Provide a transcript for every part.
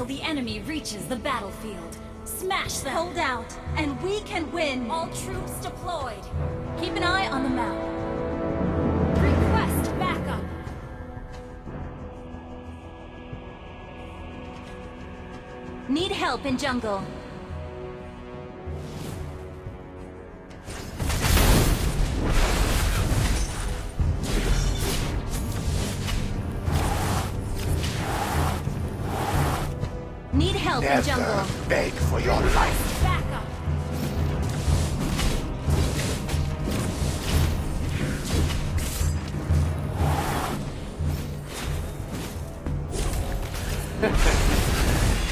until the enemy reaches the battlefield. Smash them! Hold out, and we can win! All troops deployed! Keep an eye on the map. Request backup! Need help in jungle. Never beg for your life. Back up.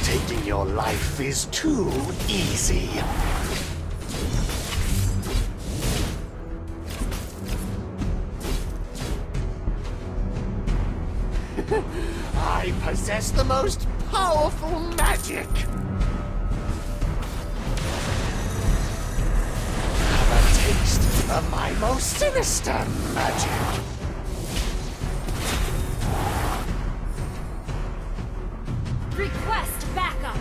Taking your life is too easy. I possess the most powerful magic! Have a taste of my most sinister magic! Request backup!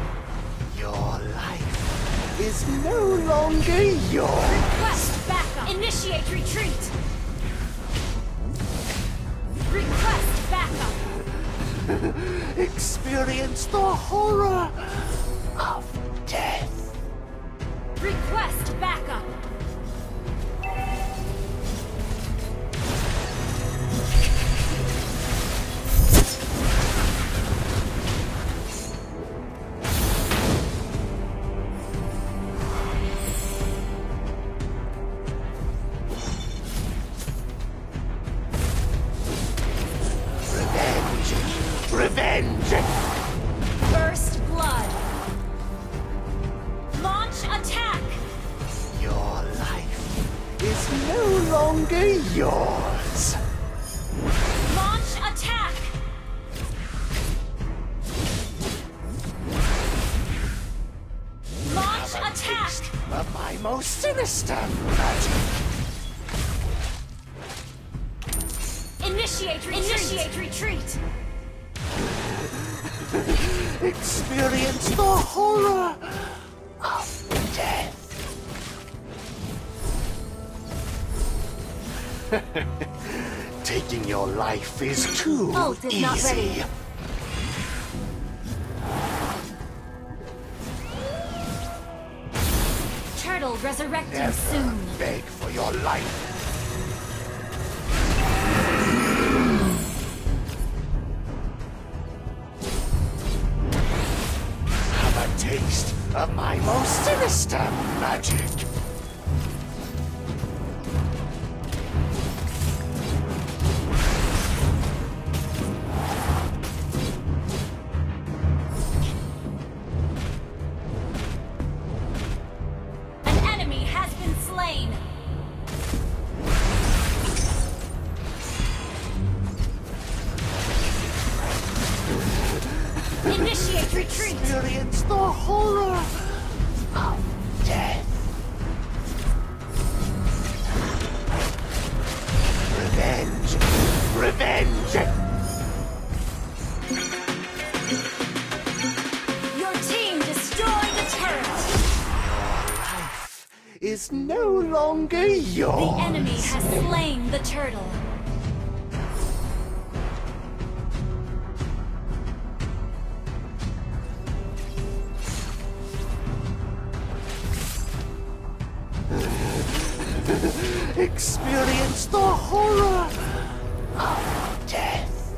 Your life is no longer yours! Request backup! Initiate retreat! Request backup! Experience the horror of death. Request backup. Yours. Launch attack. Launch attack. Of my most sinister magic. Initiate retreat. Initiate retreat. Experience the horror of death. Taking your life is too easy. Not ready. Turtle resurrecting Never soon. Beg for your life. Have a taste of my most sinister magic. Initiate retreat! Experience the horror of death. Revenge! Revenge! Your team destroyed the turret! Your life is no longer yours! The enemy has slain the turtle. Experience the horror of death.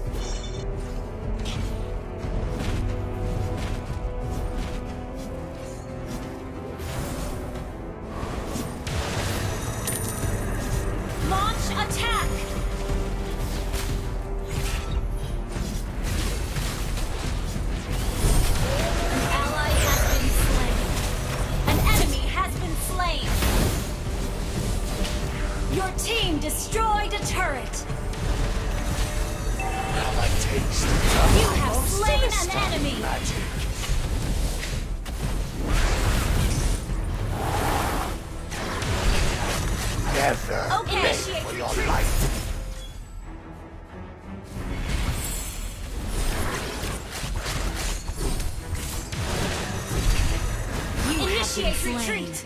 Launch attack. An ally has been slain. An enemy has been slain. Your team destroyed a turret! Have a taste of you have slain an enemy! Magic. Never beg for your life! Initiate retreat!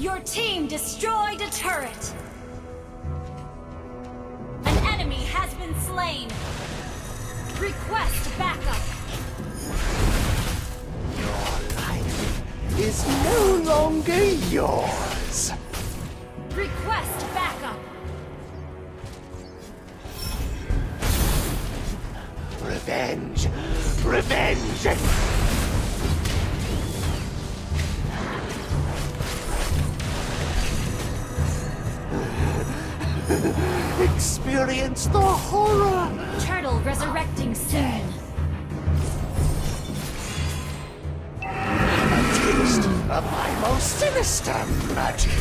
Your team destroyed a turret! An enemy has been slain! Request backup! Your life is no longer yours! Request backup! Revenge! Revenge! Experience the horror! Turtle resurrecting soon. A taste of my most sinister magic.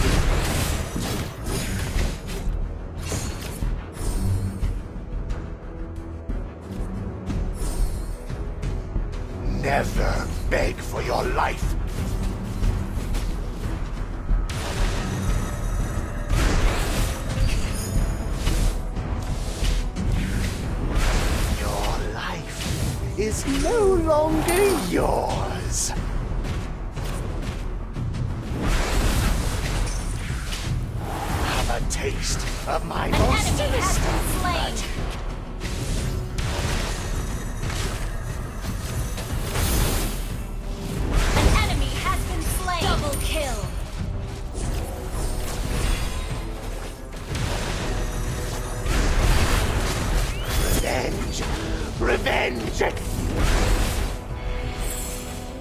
Never beg for your life! Your life is no longer yours! Have a taste of my most sinister. Revenge!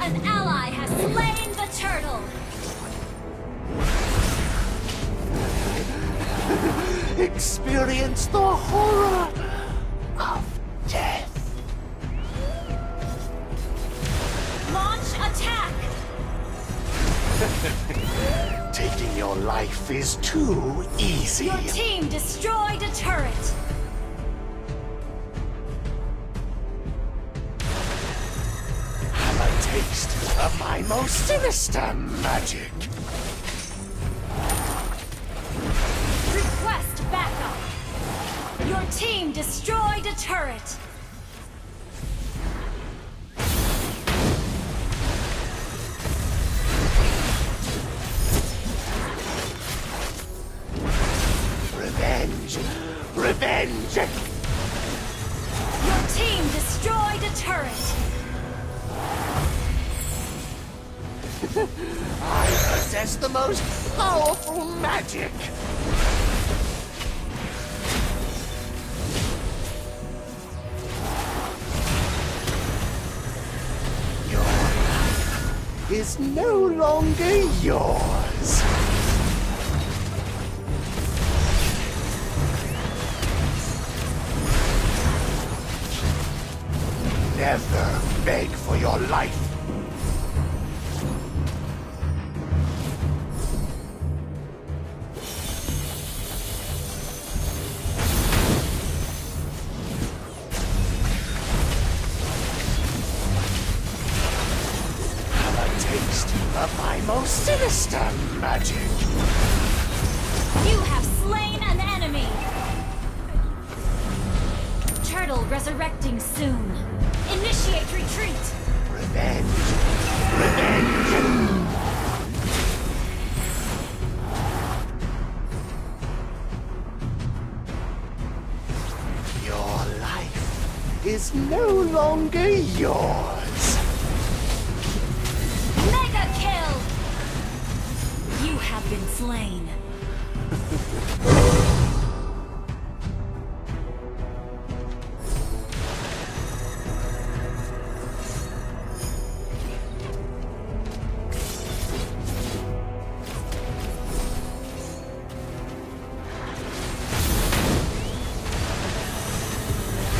An ally has slain the turtle! Experience the horror of death! Launch attack! Taking your life is too easy! Your team destroyed a turret! Of my most sinister magic. Request backup. Your team destroyed a turret. Revenge. Revenge. Your team destroyed a turret. I possess the most powerful magic! Your life is no longer yours! Never beg for your life! Of my most sinister magic. You have slain an enemy. Turtle resurrecting soon. Initiate retreat. Revenge. Revenge. Your life is no longer yours. Have been slain.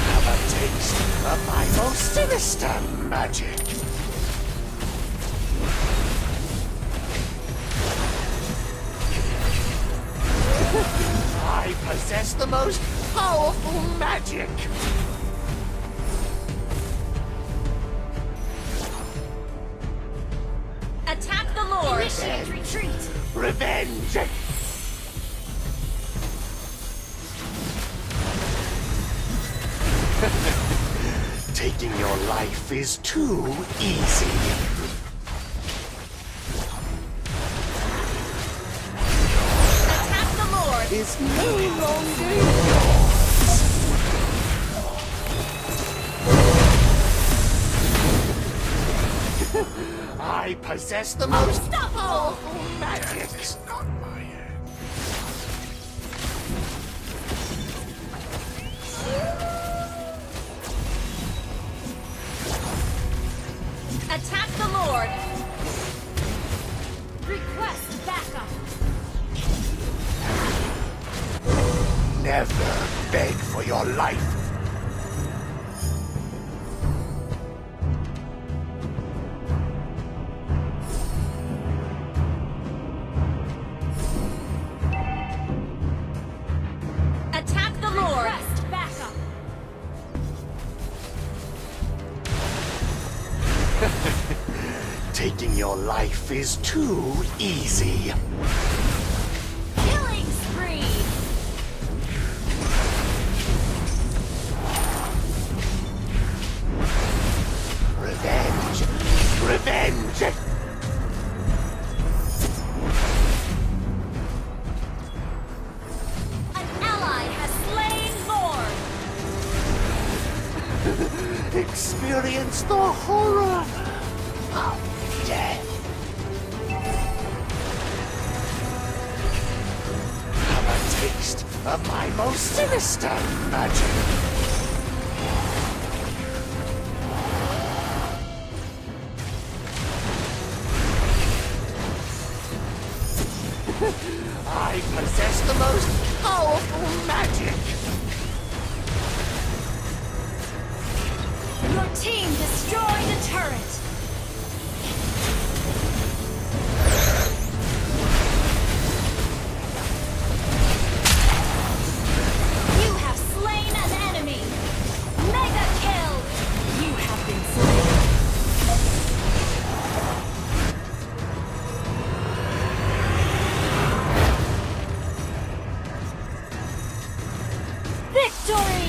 Have a taste of my most sinister magic. I possess the most powerful magic! Attack the Lord! Initiate retreat! Revenge! Taking your life is too easy. Attack the Lord is no longer yours. I possess the most powerful magic. It's not my end. Attack the Lord! Request backup! Never beg for your life! Attack the Lord! Request backup! Taking your life is too easy. Killing spree! Revenge! Revenge! An ally has slain Lord! Experience the horror! Of death. Have a taste of my most sinister magic. I possess the most powerful magic. Your team destroyed a turret. Victory!